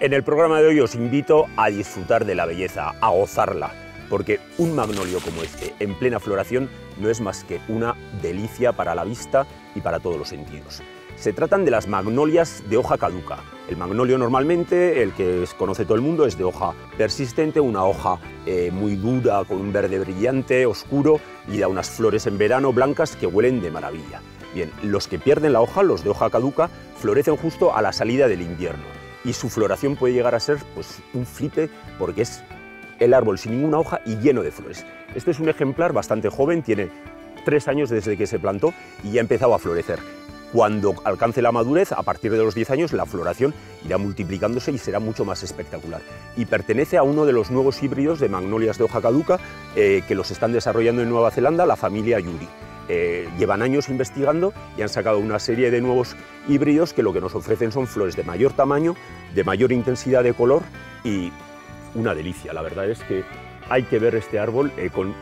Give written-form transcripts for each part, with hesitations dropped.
En el programa de hoy os invito a disfrutar de la belleza, a gozarla, porque un magnolio como este, en plena floración, no es más que una delicia para la vista y para todos los sentidos. Se tratan de las magnolias de hoja caduca. El magnolio normalmente, el que conoce todo el mundo, es de hoja persistente, una hoja muy dura, con un verde brillante, oscuro, y da unas flores en verano blancas que huelen de maravilla. Bien, los que pierden la hoja, los de hoja caduca, florecen justo a la salida del invierno, y su floración puede llegar a ser pues, un flipe, porque es el árbol sin ninguna hoja y lleno de flores. Este es un ejemplar bastante joven, tiene 3 años desde que se plantó y ya ha empezado a florecer. Cuando alcance la madurez, a partir de los 10 años, la floración irá multiplicándose y será mucho más espectacular. Y pertenece a uno de los nuevos híbridos de magnolias de hoja caduca que los están desarrollando en Nueva Zelanda, la familia Yuri. Llevan años investigando y han sacado una serie de nuevos híbridos que lo que nos ofrecen son flores de mayor tamaño, de mayor intensidad de color y una delicia. La verdad es que hay que ver este árbol con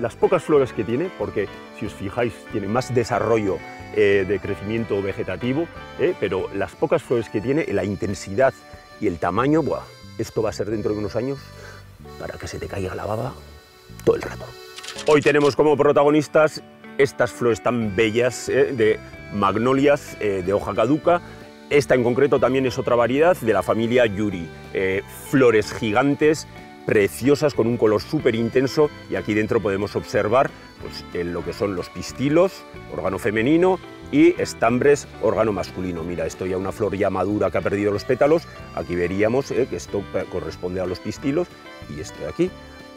las pocas flores que tiene, porque si os fijáis tiene más desarrollo de crecimiento vegetativo, pero las pocas flores que tiene, la intensidad y el tamaño, ¡buah! Esto va a ser dentro de unos años para que se te caiga la baba todo el rato. Hoy tenemos como protagonistas estas flores tan bellas de magnolias de hoja caduca. Esta en concreto también es otra variedad de la familia Yuri, flores gigantes, preciosas, con un color súper intenso, y aquí dentro podemos observar pues, lo que son los pistilos, órgano femenino, y estambres, órgano masculino. Mira, esto ya una flor ya madura que ha perdido los pétalos, aquí veríamos que esto corresponde a los pistilos y esto de aquí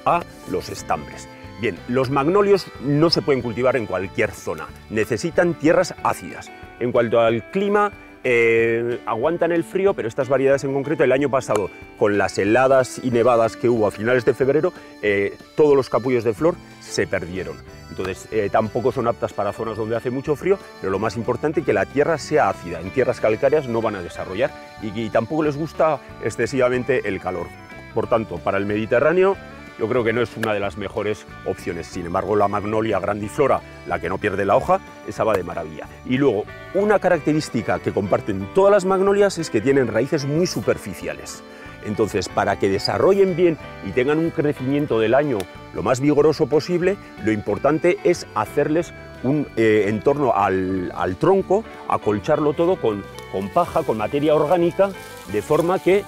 a los estambres. Bien, los magnolios no se pueden cultivar en cualquier zona, necesitan tierras ácidas. En cuanto al clima, aguantan el frío, pero estas variedades en concreto, el año pasado, con las heladas y nevadas que hubo a finales de febrero, todos los capullos de flor se perdieron. Entonces, tampoco son aptas para zonas donde hace mucho frío, pero lo más importante es que la tierra sea ácida. En tierras calcáreas no van a desarrollar y tampoco les gusta excesivamente el calor. Por tanto, para el Mediterráneo, yo creo que no es una de las mejores opciones. Sin embargo, la Magnolia grandiflora, la que no pierde la hoja, esa va de maravilla. Y luego, una característica que comparten todas las magnolias es que tienen raíces muy superficiales. Entonces, para que desarrollen bien y tengan un crecimiento del año lo más vigoroso posible, lo importante es hacerles un entorno al tronco, acolcharlo todo con paja, con materia orgánica, de forma que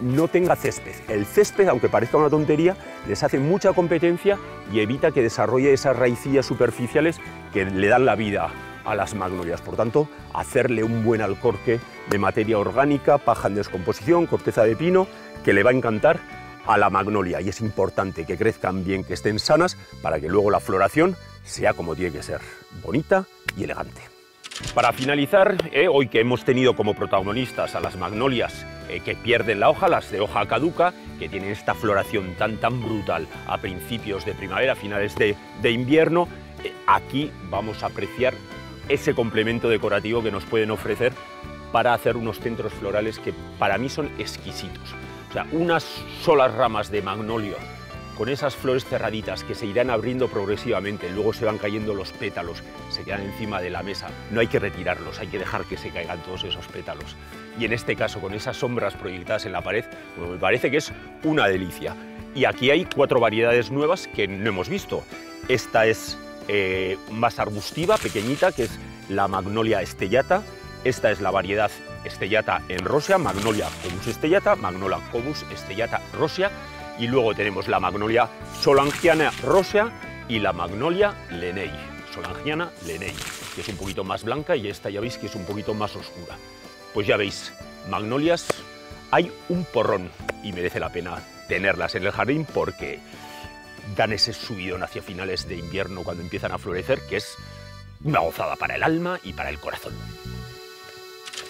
no tenga césped. El césped, aunque parezca una tontería, les hace mucha competencia y evita que desarrolle esas raicillas superficiales que le dan la vida a las magnolias. Por tanto, hacerle un buen alcorque de materia orgánica, paja en descomposición, corteza de pino, que le va a encantar a la magnolia. Y es importante que crezcan bien, que estén sanas, para que luego la floración sea como tiene que ser, bonita y elegante. Para finalizar, hoy que hemos tenido como protagonistas a las magnolias que pierden la hoja, las de hoja caduca, que tienen esta floración tan brutal a principios de primavera, a finales de invierno, aquí vamos a apreciar ese complemento decorativo que nos pueden ofrecer para hacer unos centros florales que para mí son exquisitos. O sea, unas solas ramas de magnolio con esas flores cerraditas que se irán abriendo progresivamente, luego se van cayendo los pétalos, se quedan encima de la mesa. No hay que retirarlos, hay que dejar que se caigan todos esos pétalos. Y en este caso, con esas sombras proyectadas en la pared, bueno, me parece que es una delicia. Y aquí hay 4 variedades nuevas que no hemos visto. Esta es más arbustiva, pequeñita, que es la Magnolia stellata. Esta es la variedad stellata en rosea, Magnolia kobus stellata, Magnolia kobus stellata rosea. Y luego tenemos la Magnolia solangiana rosea y la Magnolia lenei, solangiana lenei, que es un poquito más blanca, y esta ya veis que es un poquito más oscura. Pues ya veis, magnolias hay un porrón y merece la pena tenerlas en el jardín porque dan ese subidón hacia finales de invierno cuando empiezan a florecer, que es una gozada para el alma y para el corazón.